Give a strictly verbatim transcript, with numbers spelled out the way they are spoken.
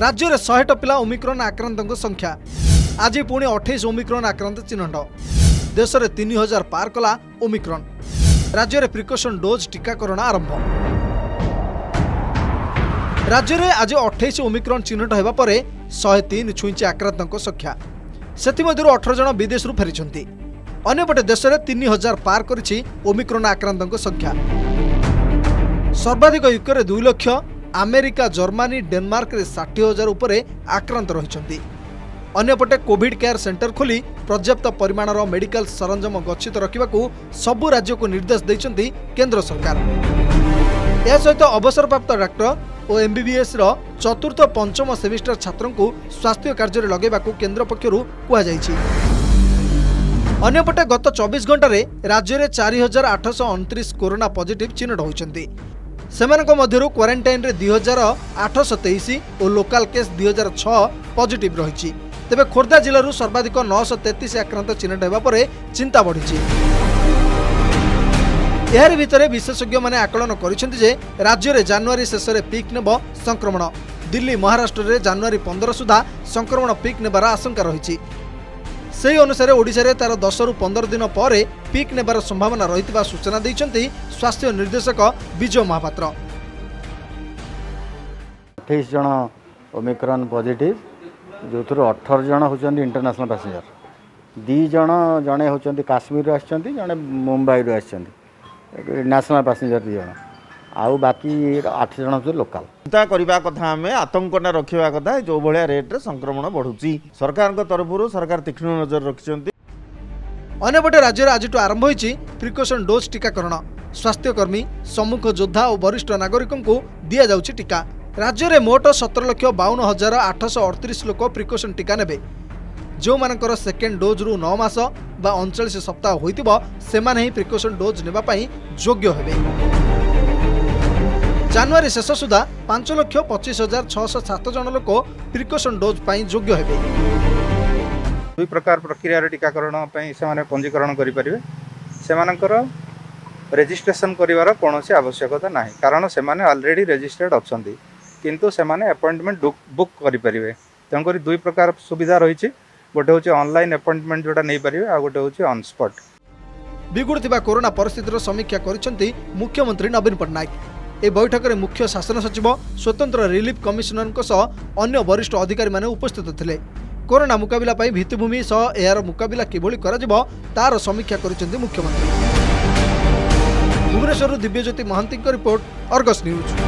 राज्य में शहे टपिला ओमिक्रॉन आक्रांत संख्या आज पुणी अठाईस ओमिक्रॉन आक्रांत चिन्हट देश में तीन हजार पार कला ओमिक्रॉन। राज्य में प्रिकॉशन डोज टीकाकरण आरंभ। राज्य में आज अठाईस ओमिक्रॉन चिन्हट होगा पर शहे तीन छुईंची आक्रांत संख्या से अठर जन विदेश फेरी अंपटे देश में तीन हजार पार कर ओमिक्रॉन आक्रांत संख्या सर्वाधिक यूके दुई लक्ष अमेरिका जर्मनी डेनमार्क षाठी हजार उपर आक्रांत रही। अंपटे कोविड केयर सेंटर खोली पर्याप्त परिमाणर मेडिकल सरंजाम गच्छित रखा सबू राज्य को निर्देश देते केन्द्र सरकार। यह सहित अवसरप्राप्त डाक्टर और एमबीबीएस चतुर्थ पंचम सेमिस्टर छात्र को स्वास्थ्य कार्य लगे केन्द्र पक्ष। अंपटे गत चौबीस घंटे राज्य में चार हजार आठ सौ उनतीस कोरोना पॉजिटिव चिन्हट होती। सेमानक मध्यरु क्वारंटाइन रे दो हजार आठ सौ तेईस और लोकल केस दो हजार छह पॉजिटिव रही। तेबे खोर्धा जिलू सर्वाधिक नौ सौ तैंतीस आक्रांत चिन्हट होगा पर चिंता बढ़ी। एहर भितर विशेषज्ञ माने आकलन करिसेंति जे राज्य में जनवरी शेष में पिक नेब संक्रमण। दिल्ली महाराष्ट्र रे जनवरी पंद्रह सुधा संक्रमण पिक नेबार आशंका रही। से अनुसार ओडिशा रे तार दस रु पंदर दिन पर पिक नेबार संभावना रहितबा सूचना दैछन्ति स्वास्थ्य निर्देशक विजय महापात्र। अठाईस जन ओमिक्रॉन पॉजिटिव जो थर अठारह जन होचन्ति इंटरनेशनल पैसेंजर दी जन जने होचन्ति काश्मीर रे आछन्ति जने मुंबई रे आछन्ति नेशनल पैसेंजर दी जन आउ बाकी आठ जन से लोकल। चिंता करने कथा आम आतंक ना रखा कथा जो भाया रेट्रे संक्रमण बढ़ुची सरकार तरफ सरकार तीक्ष्ण नजर रखिंट। अनेपटे राज्य में आज आरंभ होती प्रिकॉशन डोज टीकाकरण। स्वास्थ्यकर्मी सम्मुख योद्धा और वरिष्ठ नागरिकों को दि जाऊँगी टीका। राज्य में मोट सतर लक्ष बावन हजार आठश अड़तीस लोक प्रिकॉशन टीका ने जो मानकर सेकेंड डोज रु नौ मास बा उनचालीस सप्ताह होता से प्रिकॉशन डोज नेबापी योग्य होबे। जनवरी शेष सुधा पांच लक्ष पचीस हजार छःश सात जन लोक प्रिकॉशन डोज पर योग्य होते। दुई प्रकार प्रक्रिया टीकाकरण से पंजीकरण करें से रेजिस्ट्रेशन करिवार कोनोसी आवश्यकता ना कारण से ऑलरेडी रेजिस्टर्ड अछंती किंतु से अपॉइंटमेंट बुक करें। तेणुक दुई प्रकार सुविधा रही गोटे हूँ ऑनलाइन अपॉइंटमेंट जोटा नहीं पारे आ गोटे हूँ ऑन स्पॉट। बिगुड़ुवा कोरोना परिस्थितिर समीक्षा कर मुख्यमंत्री नवीन पट्टनायक। ए बैठक में मुख्य शासन सचिव स्वतंत्र रिलीफ कमिशनर सह अन्य वरिष्ठ अधिकारी माने उपस्थित थिले। कोरोना मुकाबला पाई भित्तिभूमि सह एहार मुकाबला किभली कराजिबो तार समीक्षा करिसेंति मुख्यमंत्री। Bhubaneswar Divyajyoti Mahanty report, Argus news.